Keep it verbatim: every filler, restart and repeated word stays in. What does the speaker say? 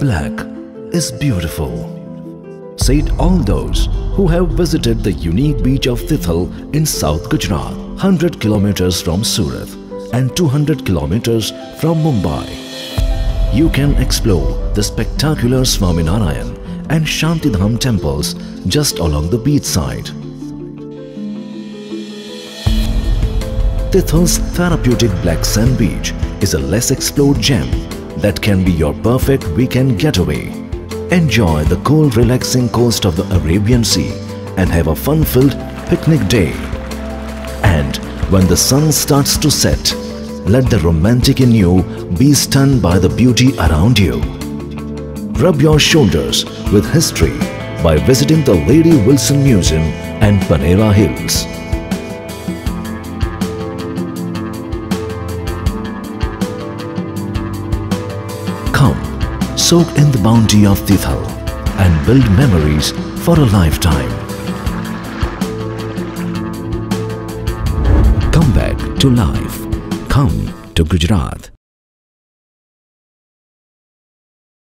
Black is beautiful, said all those who have visited the unique beach of Tithal in South Gujarat, one hundred kilometers from Surat and two hundred kilometers from Mumbai. You can explore the spectacular Swaminarayan and Shantidham temples just along the beach side. Tithal's therapeutic black sand beach is a less explored gem that can be your perfect weekend getaway. Enjoy the cool, relaxing coast of the Arabian Sea and have a fun-filled picnic day. And when the sun starts to set, let the romantic in you be stunned by the beauty around you. Rub your shoulders with history by visiting the Lady Wilson Museum and Panera Hills. Come, soak in the bounty of Tithal and build memories for a lifetime. Come back to life. Come to Gujarat.